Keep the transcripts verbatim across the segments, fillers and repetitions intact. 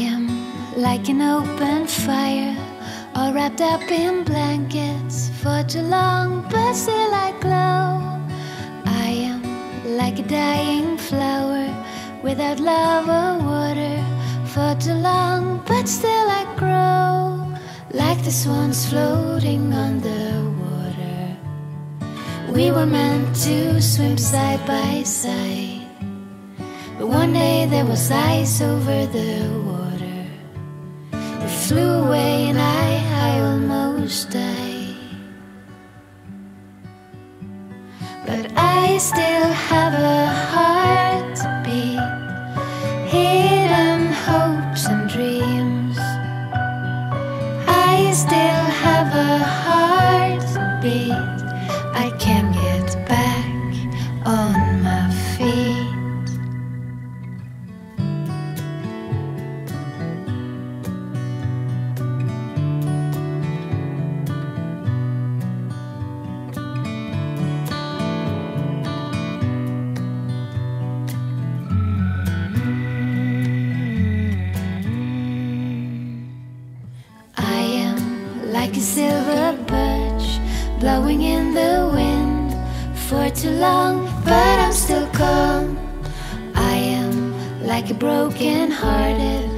am like an open fire, all wrapped up in blankets. For too long, but still I glow. I am like a dying flower, without love or water. For too long, but still I grow. Like the swans floating on the water, we were meant to swim side by side. But one day there was ice over the water. It flew away and I, I almost died. But I still have a heartbeat, hidden hopes and dreams. I still have a heartbeat. I can get back on my feet. Like a silver birch blowing in the wind. For too long, but I'm still calm. I am like a broken hearted,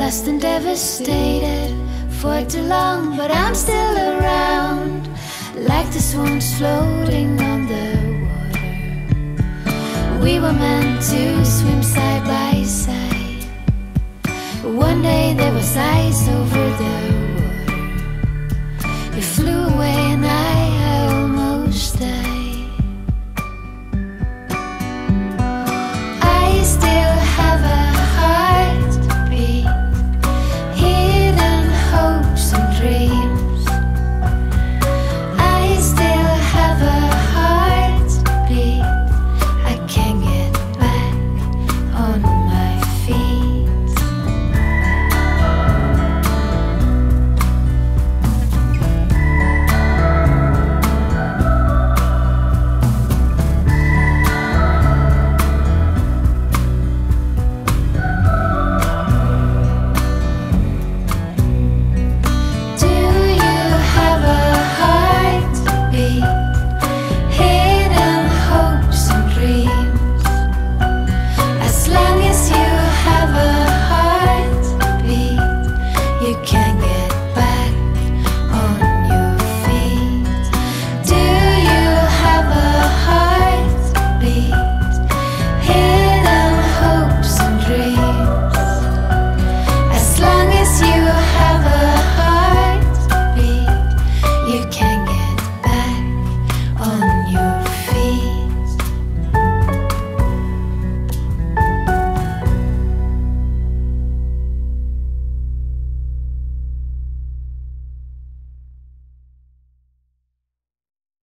lost and devastated. For too long, but I'm still around. Like the swans floating on the water, we were meant to swim side by side. But one day there was ice over the water. It flew away.